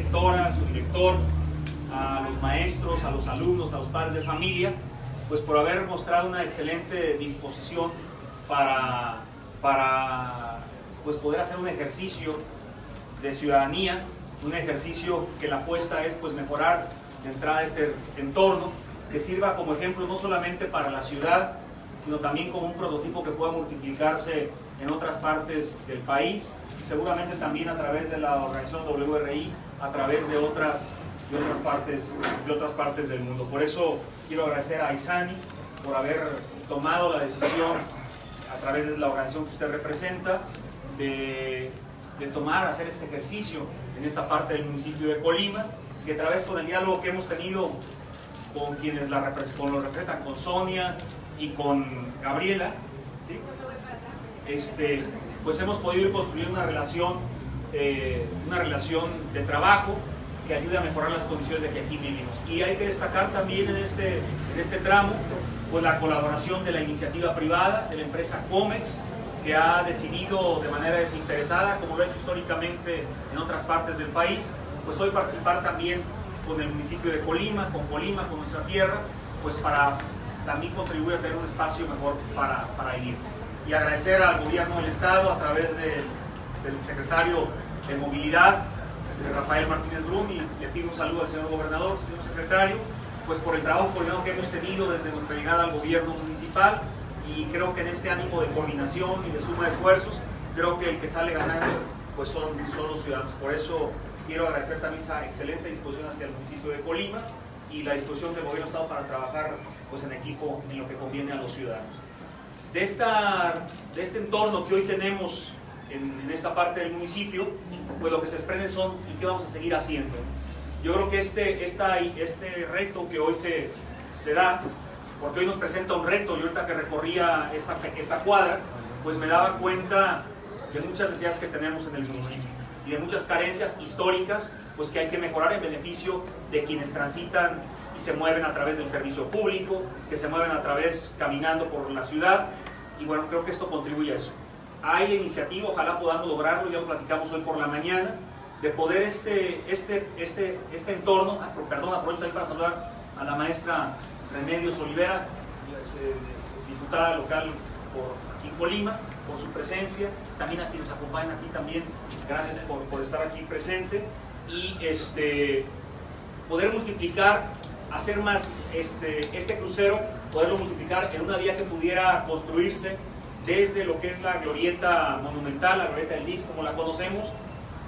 directora, su director, a los maestros, a los alumnos, a los padres de familia, pues por haber mostrado una excelente disposición para poder hacer un ejercicio de ciudadanía, un ejercicio que la apuesta es pues mejorar de entrada este entorno, que sirva como ejemplo no solamente para la ciudad, sino también como un prototipo que pueda multiplicarse en otras partes del país, y seguramente también a través de la organización WRI, a través de otras partes del mundo. Por eso quiero agradecer a Isani por haber tomado la decisión, a través de la organización que usted representa, hacer este ejercicio en esta parte del municipio de Colima, que a través con el diálogo que hemos tenido con quienes lo representan, con Sonia y con Gabriela, ¿sí? Pues hemos podido ir construyendo una relación de trabajo que ayude a mejorar las condiciones de que aquí vivimos. Y hay que destacar también en este tramo pues la colaboración de la iniciativa privada, de la empresa Comex, que ha decidido de manera desinteresada, como lo ha hecho históricamente en otras partes del país, pues hoy participar también con el municipio de Colima, con nuestra tierra, pues para también contribuir a tener un espacio mejor para vivir. Y agradecer al gobierno del estado a través del secretario de Movilidad, Rafael Martínez Brum, y le pido un saludo al señor gobernador, señor secretario, pues por el trabajo coordinado que hemos tenido desde nuestra llegada al gobierno municipal, y creo que en este ánimo de coordinación y de suma de esfuerzos, creo que el que sale ganando pues son los ciudadanos. Por eso quiero agradecer también esa excelente disposición hacia el municipio de Colima y la disposición del gobierno del estado para trabajar pues en equipo en lo que conviene a los ciudadanos. De este entorno que hoy tenemos en esta parte del municipio, pues lo que se desprende son y qué vamos a seguir haciendo. Yo creo que este reto que hoy se da, porque hoy nos presenta un reto, y ahorita que recorría esta cuadra, pues me daba cuenta de muchas necesidades que tenemos en el municipio y de muchas carencias históricas pues que hay que mejorar en beneficio de quienes transitan y se mueven a través del servicio público, que se mueven a través caminando por la ciudad, y bueno, creo que esto contribuye a eso. Hay la iniciativa, ojalá podamos lograrlo, ya lo platicamos hoy por la mañana, de poder este entorno, perdón, aprovecho ahí para saludar a la maestra Remedios Olivera, diputada local aquí en Colima, por su presencia, también a quienes nos acompañan aquí también, gracias por estar aquí presente, y poder multiplicar, hacer más este crucero, poderlo multiplicar en una vía que pudiera construirse desde lo que es la glorieta monumental, la glorieta del DIF, como la conocemos,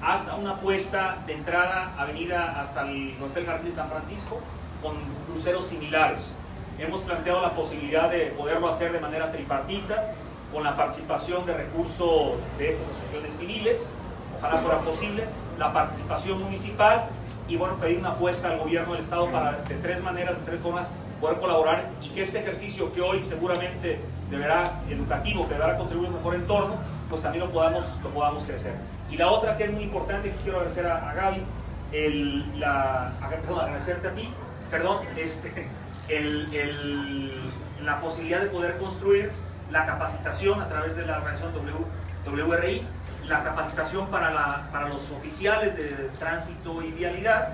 hasta una puesta de entrada, avenida hasta el Jardín de San Francisco, con cruceros similares. Hemos planteado la posibilidad de poderlo hacer de manera tripartita, con la participación de recursos de estas asociaciones civiles, ojalá fuera posible, la participación municipal, y bueno, pedir una apuesta al gobierno del estado para de tres formas poder colaborar, y que este ejercicio que hoy seguramente educativo, que deberá contribuir a un mejor entorno, pues también lo podamos crecer. Y la otra que es muy importante, que quiero agradecer a Gaby, agradecerte a ti, perdón, la posibilidad de poder construir la capacitación a través de la organización WRI, la capacitación para los oficiales de tránsito y vialidad,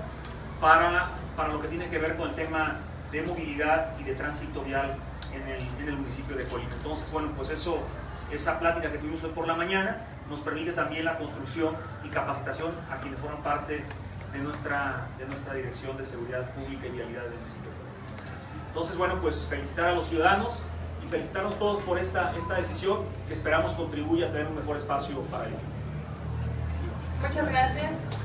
para lo que tiene que ver con el tema de movilidad y de tránsito vial en el municipio de Colima. Entonces, bueno, pues esa plática que tuvimos hoy por la mañana nos permite también la construcción y capacitación a quienes forman parte de nuestra Dirección de Seguridad Pública y Vialidad del municipio. Entonces, bueno, pues felicitar a los ciudadanos y felicitarnos todos por esta decisión, que esperamos contribuya a tener un mejor espacio para ello. Muchas gracias.